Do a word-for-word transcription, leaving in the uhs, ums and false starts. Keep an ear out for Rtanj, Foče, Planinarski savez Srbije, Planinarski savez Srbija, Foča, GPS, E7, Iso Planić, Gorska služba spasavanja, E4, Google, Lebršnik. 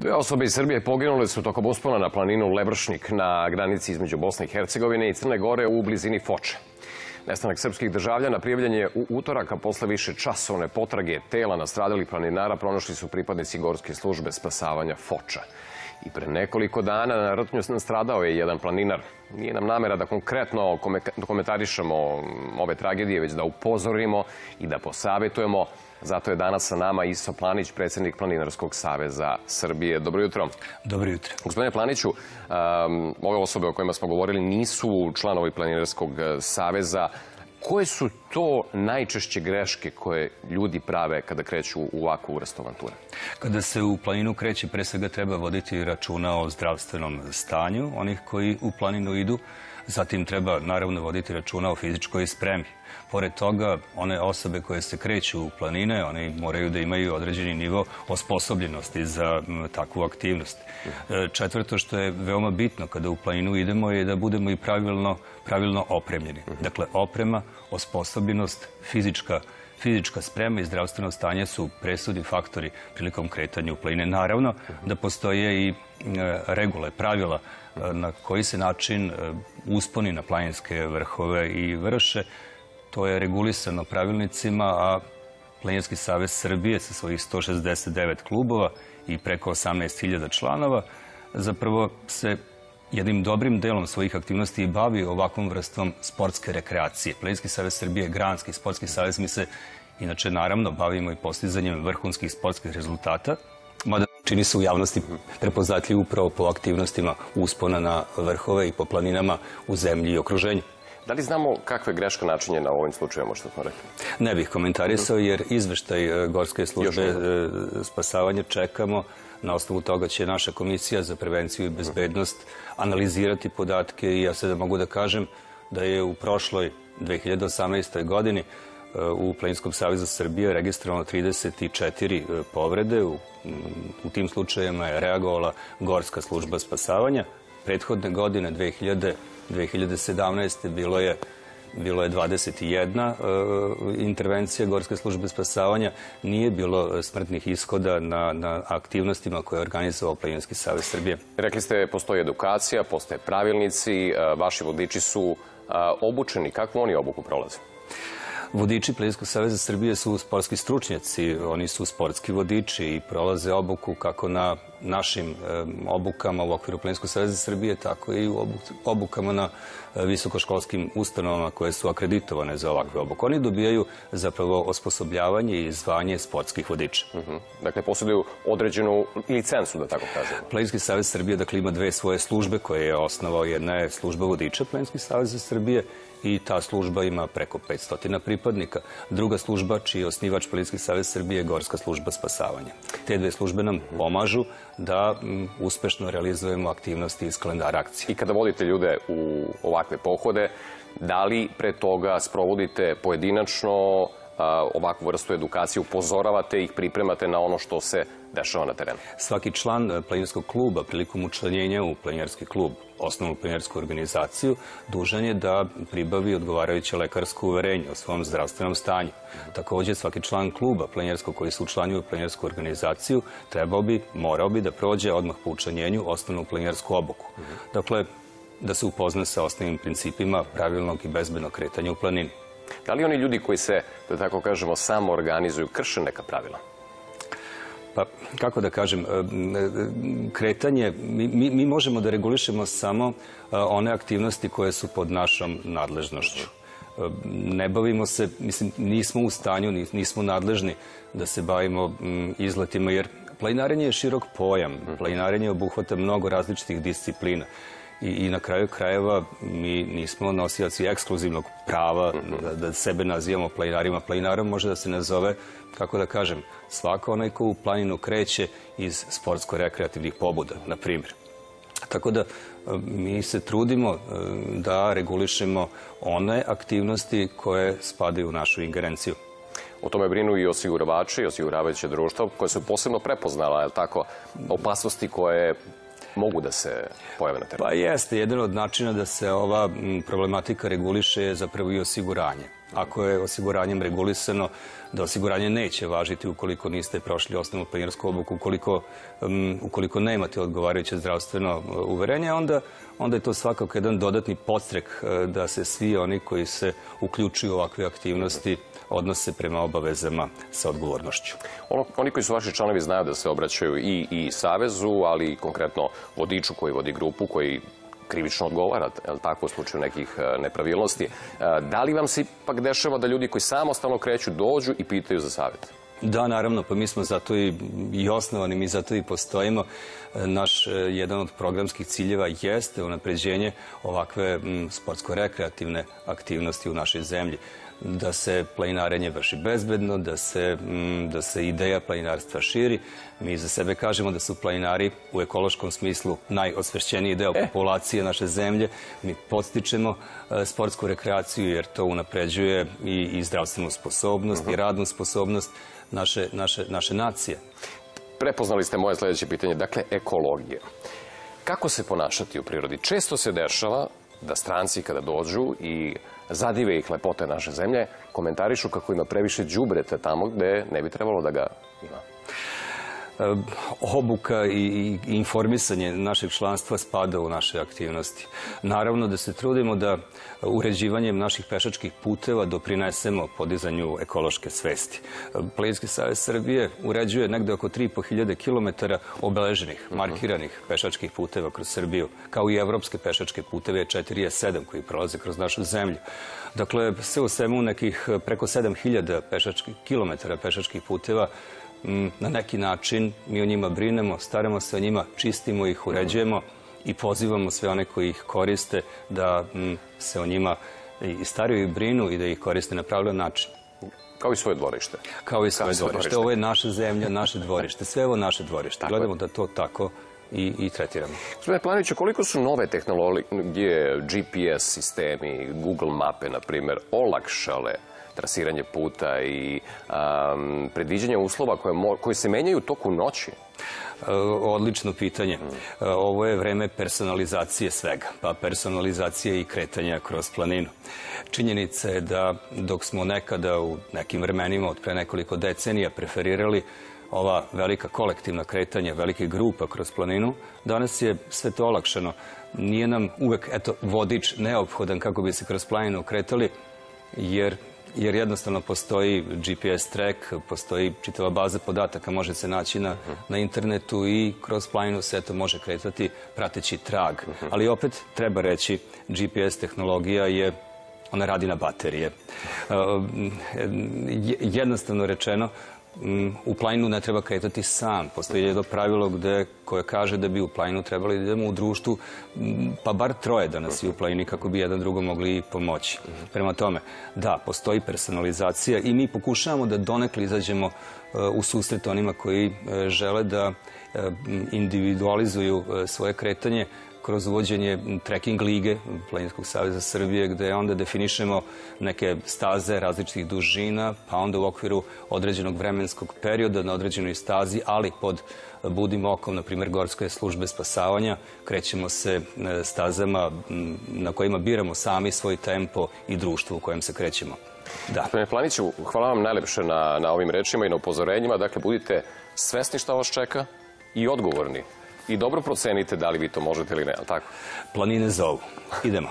Dve osobe iz Srbije poginule su tokom uspona na planinu Lebršnik na granici između Bosne i Hercegovine i Crne Gore u blizini Foče. Nestanak srpskih državljana prijavljen je u utorak, a posle više časovne potrage tela nastradalih planinara pronašli su pripadnici Gorske službe spasavanja Foča. I pre nekoliko dana na rtnju nastradao je jedan planinar. Nije nam namera da konkretno komentarišemo ove tragedije, već da upozorimo i da posavetujemo. Zato je danas sa nama Iso Planić, predsjednik Planinarskog saveza Srbije. Dobro jutro. Dobro jutro. Gospodine Planiću, ove osobe o kojima smo govorili nisu članovi Planinarskog saveza. Koje su to najčešće greške koje ljudi prave kada kreću u ovakvu vrstu avanture? Kada se u planinu kreće, pre svega treba voditi računa o zdravstvenom stanju onih koji u planinu idu. Zatim treba, naravno, voditi računa o fizičkoj spremi. Pored toga, one osobe koje se kreću u planine, one moraju da imaju određeni nivo osposobljenosti za takvu aktivnost. Četvrto, što je veoma bitno kada u planinu idemo, je da budemo i pravilno opremljeni. Dakle, oprema, osposobljenost, fizička Fizička sprema i zdravstveno stanje su presudni faktori prilikom kretanja u planine. Naravno da postoje i regule, pravila na koji se način usponi na planinske vrhove i vrše. To je regulisano pravilnicima, a Planinarski savez Srbije sa svojih sto šezdeset devet klubova i preko osamnaest hiljada članova zapravo se jednim dobrim delom svojih aktivnosti i bavi ovakvom vrstom sportske rekreacije. Planinarski savez Srbije, granski sportski savez, mi se inače naravno bavimo i postizanjem vrhunskih sportskih rezultata, mada čini se u javnosti prepoznatljiv upravo po aktivnostima uspona na vrhove i po planinama u zemlji i okruženju. Da li znamo kakve greške načinjena u ovim slučajima, što smo rekli? Ne bih komentarisao, jer izveštaj Gorske službe spasavanja čekamo. Na osnovu toga će naša komisija za prevenciju i bezbednost analizirati podatke i ja sada mogu da kažem da je u prošloj dve hiljade osamnaestoj. godini u Planinskom savezu Srbije registrovano trideset četiri povrede. U tim slučajima je reagovala Gorska služba spasavanja. Prethodne godine, dve hiljade sedamnaeste. bilo je Bilo je dvadeset jedna intervencija Gorske službe spasavanja. Nije bilo smrtnih ishoda na aktivnostima koje je organizovao Planinarski savez Srbije. Rekli ste, postoji edukacija, postoje pravilnici, vaši vodiči su obučeni. Kakvu oni obuku prolaze? Vodiči Planinarskog saveza Srbije su sportski stručnjaci, oni su sportski vodiči i prolaze obuku kako na našim obukama u okviru Planinarskog saveza Srbije, tako i u obukama na visokoškolskim ustanovama koje su akreditovane za ovakve obuke. Oni dobijaju zapravo osposobljavanje i zvanje sportskih vodiča. Dakle, posjeduju određenu licencu, da tako kažemo. Planinarski savez Srbije, dakle, ima dve svoje službe koje je osnovao. Jedna je služba vodiča Planinarskog saveza Srbije i ta služba ima preko petsto pripadnika. Druga služba, čiji je osnivač Planinarski savez Srbije, je Gorska služba spasavanja. Te dve službe nam pomažu da uspešno realizujemo aktivnosti iz kalendara akcije. I kada vodite ljude u ovakve pohode, da li pre toga sprovodite pojedinačno ovakvu vrstu edukacije, upozoravate ih, pripremate na ono što se dešava na terenu? Svaki član planinarskog kluba prilikom učlanjenja u planinarski klub, osnovnu planinarsku organizaciju, dužan je da pribavi odgovarajuće lekarsko uverenje o svom zdravstvenom stanju. Također, svaki član kluba planinarskog koji se učlanjuje u planinarsku organizaciju trebao bi, morao bi da prođe odmah po učlanjenju osnovnu planinarsku obuku. Dakle, da se upozna sa osnovnim principima pravilnog i bezbednog kretanja u planini. Da li oni ljudi koji se, da tako kažemo, samo organizuju, krše neka pravila? Pa, kako da kažem, kretanje, mi možemo da regulišemo samo one aktivnosti koje su pod našom nadležnošću. Ne bavimo se, mislim, nismo u stanju, nismo nadležni da se bavimo izletima, jer planinarenje je širok pojam, planinarenje obuhvata mnogo različitih disciplina. I na kraju krajeva mi nismo nosioci ekskluzivnog prava da sebe nazivamo planinarima. Planinarom može da se nazove, kako da kažem, svako onaj ko u planinu kreće iz sportsko-rekreativnih pobuda, na primjer. Tako da mi se trudimo da regulišemo one aktivnosti koje spadaju u našu ingerenciju. O tome brinu i osiguravači i osiguravajuće društvo koje su posebno prepoznala, je li tako, opasnosti koje mogu da se pojave na terenu? Pa jeste, jedan od načina da se ova problematika reguliše je zapravo i osiguranje. ako je osiguranjem regulisano da osiguranje neće važiti ukoliko niste prošli osnovnu planinarsku obuku, ukoliko nemate odgovarajuće zdravstveno uverenje, onda je to svakako jedan dodatni podstrek da se svi oni koji se uključuju u ovakve aktivnosti odnose prema obavezama sa odgovornošću. Oni koji su vaši članovi znaju da se obraćaju i Savezu, ali i konkretno vodiču koji vodi grupu, koji krivično odgovara, tako u slučaju nekih nepravilnosti. Da li vam se ipak dešava da ljudi koji samostalno kreću dođu i pitaju za savjet? Da, naravno, pa mi smo zato i osnovani, mi zato i postojimo. Naš jedan od programskih ciljeva jeste unapređenje ovakve sportsko-rekreativne aktivnosti u našoj zemlji. Da se planinarenje vrši bezbedno, da se ideja planinarstva širi. Mi za sebe kažemo da su planinari u ekološkom smislu najosvešćeniji deo populacije naše zemlje. Mi podstičemo sportsku rekreaciju jer to unapređuje i zdravstvenu sposobnost i radnu sposobnost naše nacije. Prepoznali ste moje sledeće pitanje, dakle ekologija. Kako se ponašati u prirodi? Često se dešava da stranci kada dođu i zadive ih lepote naše zemlje, komentarišu kako ima previše đubreta tamo gde ne bi trebalo da ga ima. Obuka i informisanje našeg članstva spada u naše aktivnosti. Naravno da se trudimo da uređivanjem naših pešačkih puteva doprinesemo podizanju ekološke svesti. Planinarski savez Srbije uređuje negde oko tri hiljade petsto kilometara obeleženih, markiranih pešačkih puteva kroz Srbiju, kao i evropske pešačke puteve E četiri i E sedam koji prolaze kroz našu zemlju. Dakle, sve u svemu nekih preko sedam hiljada kilometara pešačkih puteva. Na neki način mi o njima brinemo, staramo se o njima, čistimo ih, uređujemo i pozivamo sve one koji ih koriste da se o njima i staraju i brinu i da ih koriste na pravilan način. Kao i svoje dvorište. Kao i svoje dvorište. Ovo je naša zemlja, naše dvorište. Sve je ovo naše dvorište. Gledamo da to tako i tretiramo. Gospodine Planiću, koliko su nove tehnologije, G P S sistemi, Google mape, na primjer, olakšale trasiranje puta i predviđanje uslova koje se menjaju u toku noći? Odlično pitanje. Ovo je vreme personalizacije svega, pa personalizacije i kretanja kroz planinu. Činjenica je da dok smo nekada u nekim vremenima od pre nekoliko decenija preferirali ova velika kolektivna kretanja, velike grupa kroz planinu, danas je sve to olakšano. Nije nam uvek vodič neophodan kako bi se kroz planinu kretali, jer jer jednostavno postoji G P S track, postoji čitava baza podataka, može se naći na internetu i kroz planinu se to može kretati prateći trag. Ali opet treba reći, G P S tehnologija je, ona radi na baterije. Jednostavno rečeno, u planinu ne treba kretati sam. Postoji jedno pravilo koje kaže da bi u planinu trebali da idemo u društvu, pa bar troje da nas je u planini kako bi jedan drugo mogli pomoći. Prema tome, da, postoji personalizacija i mi pokušavamo da donekle izađemo u susret onima koji žele da individualizuju svoje kretanje kroz uvođenje trekking lige Planinarskog saveza Srbije, gde onda definišemo neke staze različitih dužina, pa onda u okviru određenog vremenskog perioda na određenoj stazi, ali pod budnim okom, na primjer, Gorske službe spasavanja, krećemo se stazama na kojima biramo sami svoj tempo i društvo u kojem se krećemo. Gospodine Planiću, hvala vam najlepše na ovim rečima i na upozorenjima. Dakle, budite svesni šta vas čeka i odgovorni. I dobro procenite da li vi to možete ili ne, ali tako? Planine zovu. Idemo.